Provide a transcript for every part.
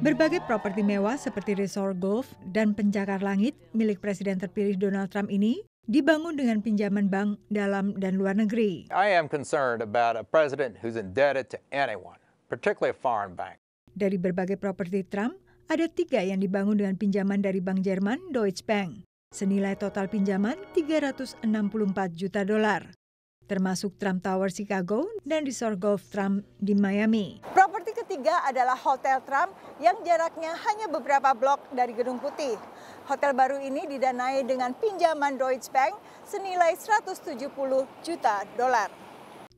Berbagai properti mewah seperti resort golf dan pencakar langit milik Presiden terpilih Donald Trump ini dibangun dengan pinjaman bank dalam dan luar negeri. I am concerned about a president who's indebted to anyone, particularly a foreign bank. Dari berbagai properti Trump, ada 3 yang dibangun dengan pinjaman dari bank Jerman Deutsche Bank. Senilai total pinjaman $364 juta, termasuk Trump Tower Chicago dan resort golf Trump di Miami. Properti ketiga adalah Hotel Trump yang jaraknya hanya beberapa blok dari Gedung Putih. Hotel baru ini didanai dengan pinjaman Deutsche Bank senilai $170 juta.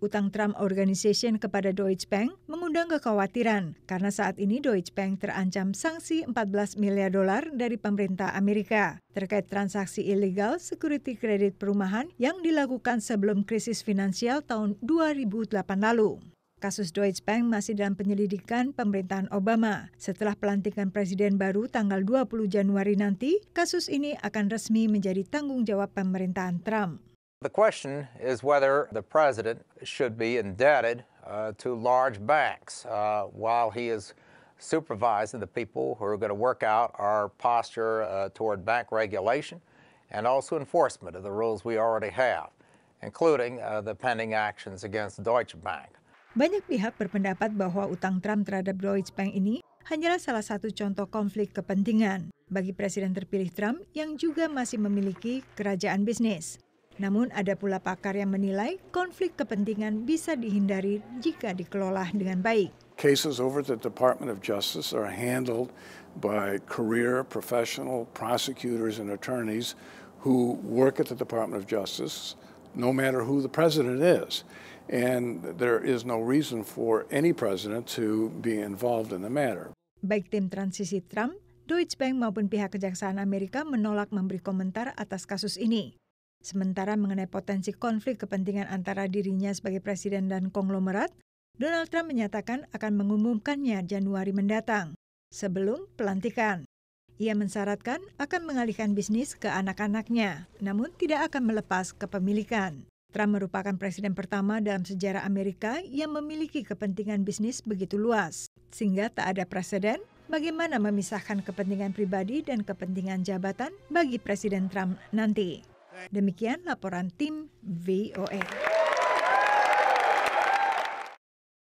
Utang Trump Organization kepada Deutsche Bank mengundang kekhawatiran karena saat ini Deutsche Bank terancam sanksi $14 miliar dari pemerintah Amerika terkait transaksi ilegal security kredit perumahan yang dilakukan sebelum krisis finansial tahun 2008 lalu. Kasus Deutsche Bank masih dalam penyelidikan pemerintahan Obama. Setelah pelantikan presiden baru tanggal 20 Januari nanti, kasus ini akan resmi menjadi tanggung jawab pemerintahan Trump. The question is whether the president should be indebted to large banks while he is supervising the people who are going to work out our posture toward bank regulation and also enforcement of the rules we already have, including the pending actions against Deutsche Bank. Banyak pihak berpendapat bahwa utang Trump terhadap Deutsche Bank ini hanyalah salah satu contoh konflik kepentingan bagi Presiden terpilih Trump yang juga masih memiliki kerajaan bisnis. Namun ada pula pakar yang menilai konflik kepentingan bisa dihindari jika dikelola dengan baik. Cases over at the Department of Justice are handled by career professional prosecutors and attorneys who work at the Department of Justice, no matter who the president is. And there is no reason for any president to be involved in the matter. Baik tim transisi Trump, Deutsche Bank maupun pihak Kejaksaan Amerika menolak memberi komentar atas kasus ini. Sementara mengenai potensi konflik kepentingan antara dirinya sebagai presiden dan konglomerat, Donald Trump menyatakan akan mengumumkannya Januari mendatang, sebelum pelantikan. Ia mensyaratkan akan mengalihkan bisnis ke anak-anaknya, namun tidak akan melepas kepemilikan. Trump merupakan presiden pertama dalam sejarah Amerika yang memiliki kepentingan bisnis begitu luas, sehingga tak ada presiden bagaimana memisahkan kepentingan pribadi dan kepentingan jabatan bagi Presiden Trump nanti. Demikian laporan tim VOA.